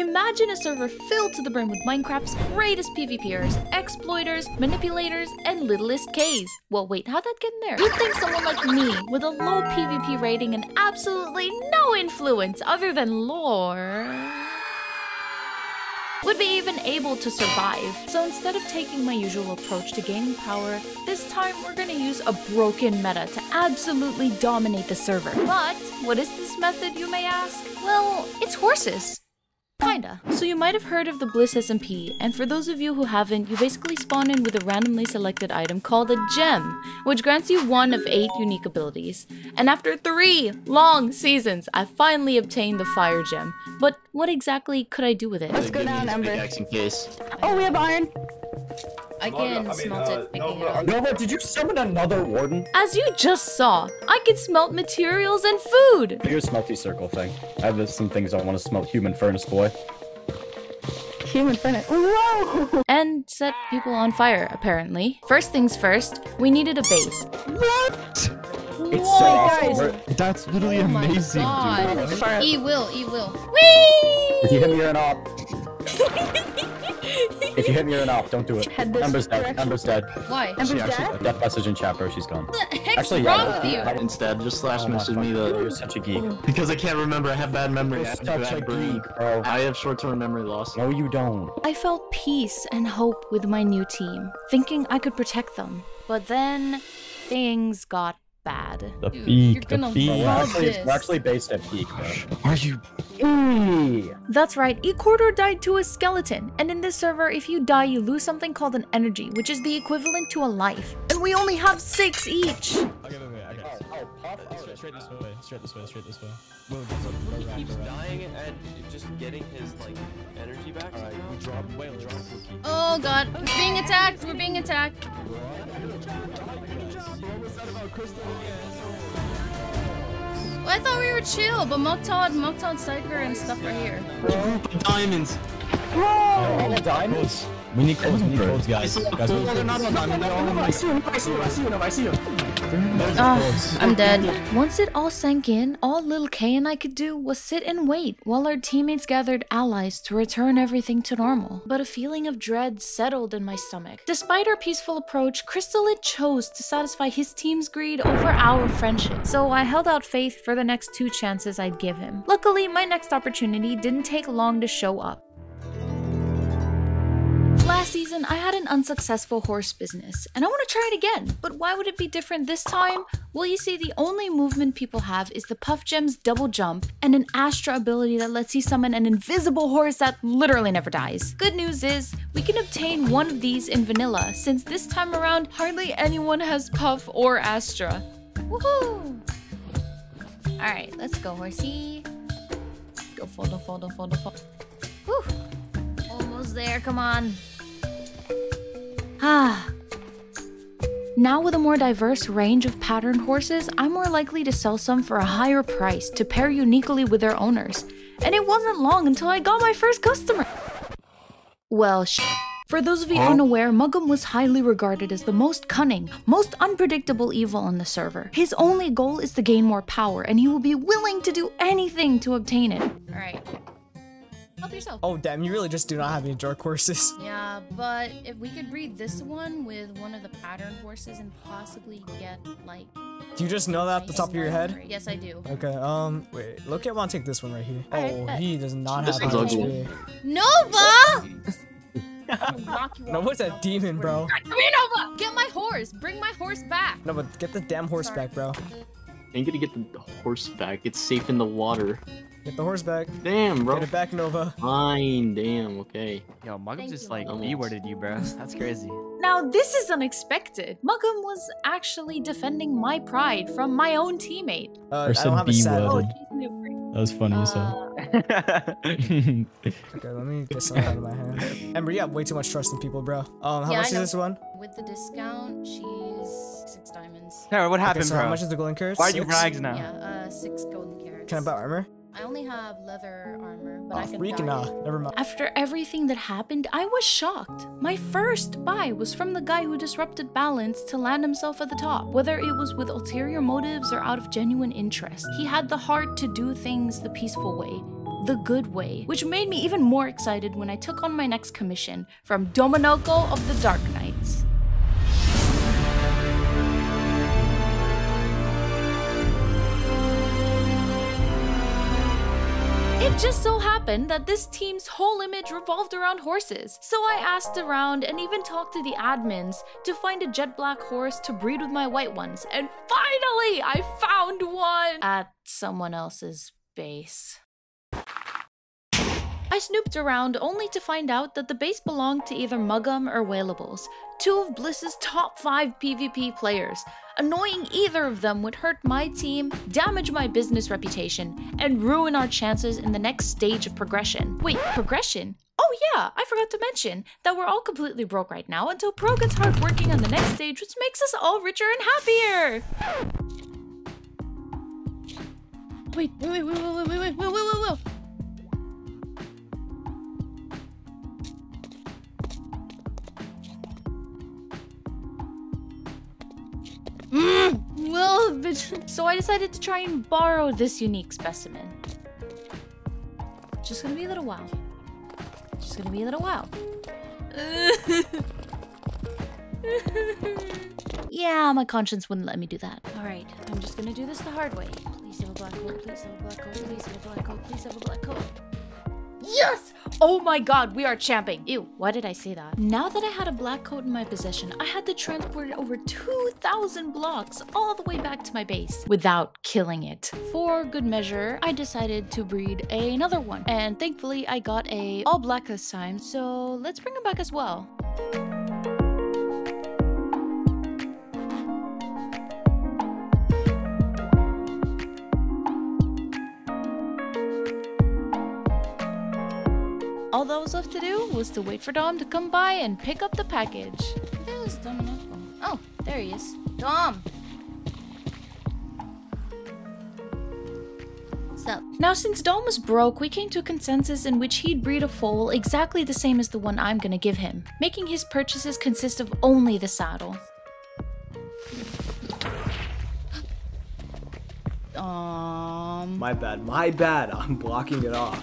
Imagine a server filled to the brim with Minecraft's greatest PvPers, exploiters, manipulators, and littlest Ks. Well, wait, how'd that get in there? You'd think someone like me, with a low PvP rating and absolutely no influence other than lore, would be even able to survive. So instead of taking my usual approach to gaining power, this time we're gonna use a broken meta to absolutely dominate the server. But what is this method, you may ask? Well, it's horses. Kinda. So you might have heard of the Bliss SMP, and for those of you who haven't, you basically spawn in with a randomly selected item called a gem, which grants you one of 8 unique abilities. And after 3 long seasons, I finally obtained the fire gem. But what exactly could I do with it? Let's go down, Ember. Oh, we have iron! I can smelt it. Nova, did you summon another warden? As you just saw, I can smelt materials and food! Do your smelty circle thing. I have some things I want to smelt. Human furnace, boy. Human furnace. Whoa! And set people on fire, apparently. First things first, we needed a base. What? It's so awesome. That's literally amazing, dude. E will. Whee! If you hit me, you're an op. If you hit me, you're an op. Don't do it. Ember's dead. Ember's dead. Why? Ember's dead? Death message in chat, bro. She's gone. What the heck's wrong with you? Instead, just slash message me the... You're such a geek. Because I can't remember. I have bad memory. You're such a geek, bro. I have short-term memory loss. No, you don't. I felt peace and hope with my new team, thinking I could protect them. But then, things got bad. The peak, the peak. We're actually based at peak. Are you... That's right, E-Quarter died to a skeleton, and in this server, if you die, you lose something called an energy, which is the equivalent to a life. And we only have 6 each! Okay, wait, wait, I got it. Straight this way, straight this way. He keeps dying and just getting his, like, energy back. Alright, we drop, drop. Oh god, we're being attacked, Well, I thought we were chill, but Moctod, Psyker, and stuff are here. Diamonds! Bro! Oh, diamonds? We need codes, guys. Guys, we need codes. I see him. I'm dead. Once it all sank in, all little K and I could do was sit and wait while our teammates gathered allies to return everything to normal. But a feeling of dread settled in my stomach. Despite our peaceful approach, Crystallite chose to satisfy his team's greed over our friendship. So I held out faith for the next 2 chances I'd give him. Luckily, my next opportunity didn't take long to show up. Last season, I had an unsuccessful horse business, and I want to try it again. But why would it be different this time? Well, you see, the only movement people have is the Puff Gems double jump and an Astra ability that lets you summon an invisible horse that literally never dies. Good news is, we can obtain one of these in vanilla, since this time around, hardly anyone has Puff or Astra. Woohoo! Alright, let's go, horsey. Go follow. Woo! Almost there, come on. Now with a more diverse range of patterned horses, I'm more likely to sell some for a higher price to pair uniquely with their owners. And it wasn't long until I got my first customer. Well, for those of you unaware, Muggum was highly regarded as the most cunning, most unpredictable evil on the server. His only goal is to gain more power, and he will be willing to do anything to obtain it. Alright. Help yourself. Oh damn, you really just do not have any dark horses. Yeah, but if we could breed this one with one of the pattern horses and possibly get, like... Do you just know that off the top of your head? Yes, I do. Okay, wait, look at want to take this one right here. Oh, he does not have an HP. Nova! Nova's a demon, bro. Come here, Nova! Get my horse! Bring my horse back! Nova, get the damn horse back, bro. I'm gonna get the horse back. It's safe in the water. Get the horse back. Damn, bro. Get it back, Nova. Fine, damn, okay. Yo, Muggum just like B-worded you, bro. That's crazy. Now, this is unexpected. Muggum was actually defending my pride from my own teammate. I don't have a saddle. That was funny as hell. Okay, let me get something out of my hand. Ember, you have way too much trust in people, bro. How much is this one? With the discount, she's 6 diamonds. Hey, what happened, bro? How much is the golden carrots? Why are you rags now? Yeah, 6 golden carrots. Can I buy armor? I only have leather armor, but I can never mind. After everything that happened, I was shocked. My first buy was from the guy who disrupted balance to land himself at the top. Whether it was with ulterior motives or out of genuine interest, he had the heart to do things the peaceful way. the good way, which made me even more excited when I took on my next commission from Dominoco of the Dark Knights. It just so happened that this team's whole image revolved around horses, so I asked around and even talked to the admins to find a jet black horse to breed with my white ones, and finally I found one at someone else's base. I snooped around only to find out that the base belonged to either Muggum or Wailables, two of Bliss's top 5 PvP players. Annoying either of them would hurt my team, damage my business reputation, and ruin our chances in the next stage of progression. Wait, progression? Oh yeah, I forgot to mention that we're all completely broke right now until Pro gets hard working on the next stage, which makes us all richer and happier! Wait. Well, bitch. So I decided to try and borrow this unique specimen. Just gonna be a little wow. Just gonna be a little wow. Yeah, my conscience wouldn't let me do that. Alright, I'm just gonna do this the hard way. Please have a black hole, please have a black hole, please have a black hole, please have a black hole. Yes! Oh my god, we are champing! Ew, why did I say that? Now that I had a black coat in my possession, I had to transport it over 2,000 blocks all the way back to my base without killing it. For good measure, I decided to breed another one, and thankfully I got a all black this time, so let's bring him back as well. All that was left to do was to wait for Dom to come by and pick up the package. Where is Dominoco? Oh, there he is. Dom! What's up? Now, since Dom was broke, we came to a consensus in which he'd breed a foal exactly the same as the one I'm gonna give him, making his purchases consist of only the saddle. My bad. I'm blocking it off.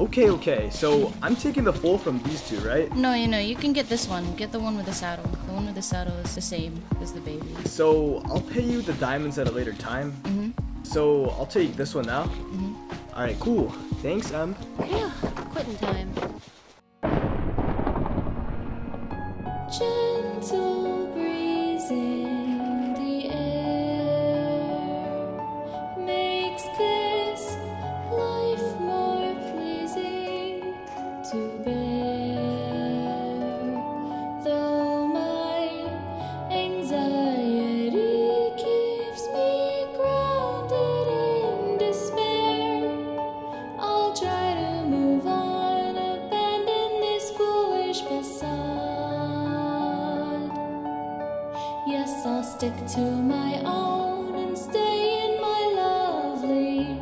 Okay, so I'm taking the foal from these two, right? No, you can get this one. Get the one with the saddle. The one with the saddle is the same as the baby. So I'll pay you the diamonds at a later time. So I'll take this one now. Alright, cool. Thanks, Yeah, quitting time. Gentle breeze in the air makes this life more to bear, though my anxiety keeps me grounded in despair. I'll try to move on, abandon this foolish facade. Yes, I'll stick to my own and stay in my lovely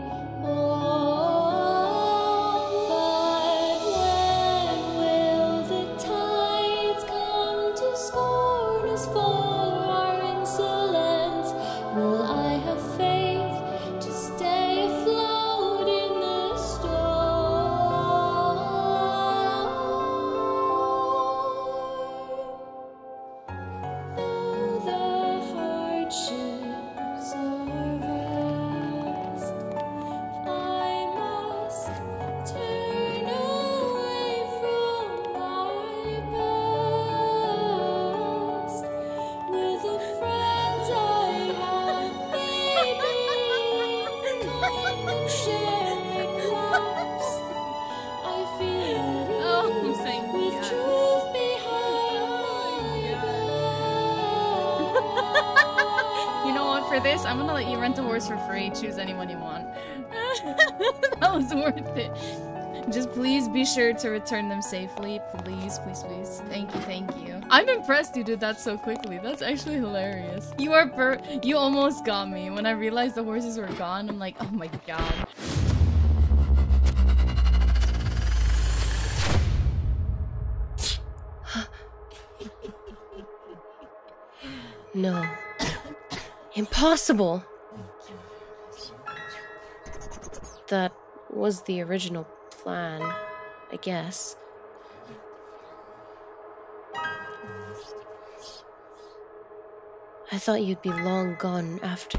this. I'm gonna let you rent a horse for free. Choose anyone you want. That was worth it. Just please be sure to return them safely. Please. Thank you. I'm impressed you did that so quickly. That's actually hilarious. You almost got me. When I realized the horses were gone, I'm like, oh my god. No. Impossible! That was the original plan, I guess. I thought you'd be long gone after.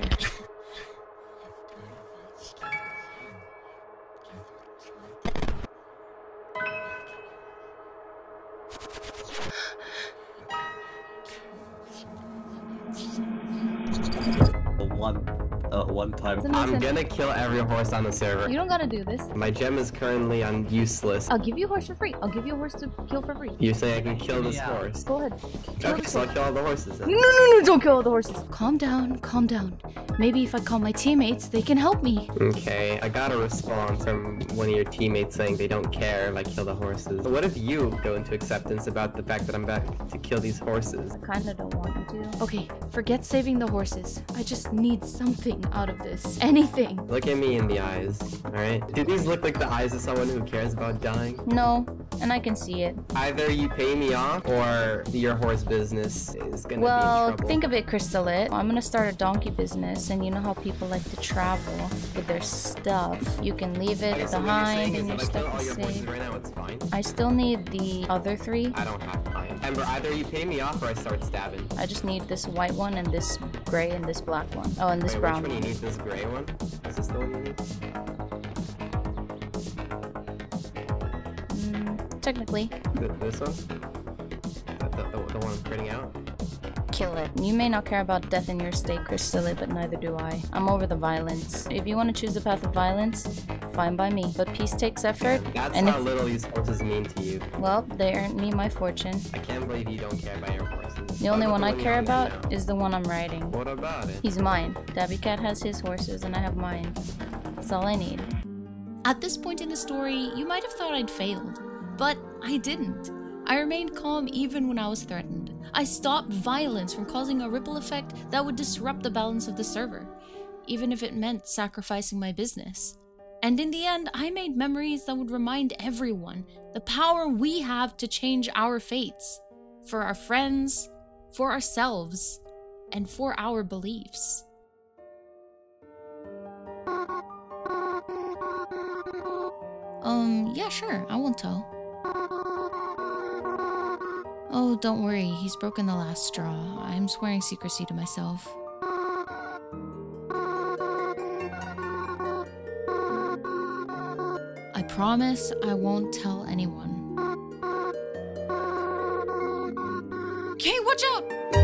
I'm gonna kill every horse on the server. You don't gotta do this. My gem is currently on useless. I'll give you a horse for free. I'll give you a horse to kill for free. You say I can kill this horse? Go ahead. Okay, so I'll kill all the horses then. No, no, no, don't kill all the horses. Calm down, calm down. Maybe if I call my teammates, they can help me. Okay, I got a response from one of your teammates saying they don't care if I kill the horses. What if you go into acceptance about the fact that I'm back to kill these horses? I kinda don't want you to. Okay, forget saving the horses. I just need something out of this. Anything. Look at me in the eyes, alright? Do these look like the eyes of someone who cares about dying? No, and I can see it. Either you pay me off, or your horse business is gonna be in trouble. Well, think of it, Crystallite. I'm gonna start a donkey business, and you know how people like to travel with their stuff. You can leave it behind, and your stuff is safe. Right now, it's fine. I still need the other three. I don't have time. Ember, either you pay me off, or I start stabbing. I just need this white one, and this gray, and this black one. Oh, and this brown one. Which one you need? This gray one? Is this the one you need? Technically. This one? The one I'm printing out? Kill it. You may not care about death in your state, Crystallite, but neither do I. I'm over the violence. If you want to choose the path of violence, fine by me. But peace takes effort. Yeah, that's how little these horses mean to you. Well, they earned me my fortune. I can't believe you don't care about your horses. The only one I care about is the one I'm riding. What about it? He's mine. Dabby Cat has his horses and I have mine. That's all I need. At this point in the story, you might have thought I'd failed, but I didn't. I remained calm even when I was threatened. I stopped violence from causing a ripple effect that would disrupt the balance of the server, even if it meant sacrificing my business. And in the end, I made memories that would remind everyone the power we have to change our fates. For our friends, for ourselves, and for our beliefs. Yeah, sure, I won't tell. Oh, don't worry, he's broken the last straw. I'm swearing secrecy to myself. I promise I won't tell anyone. Okay, watch out!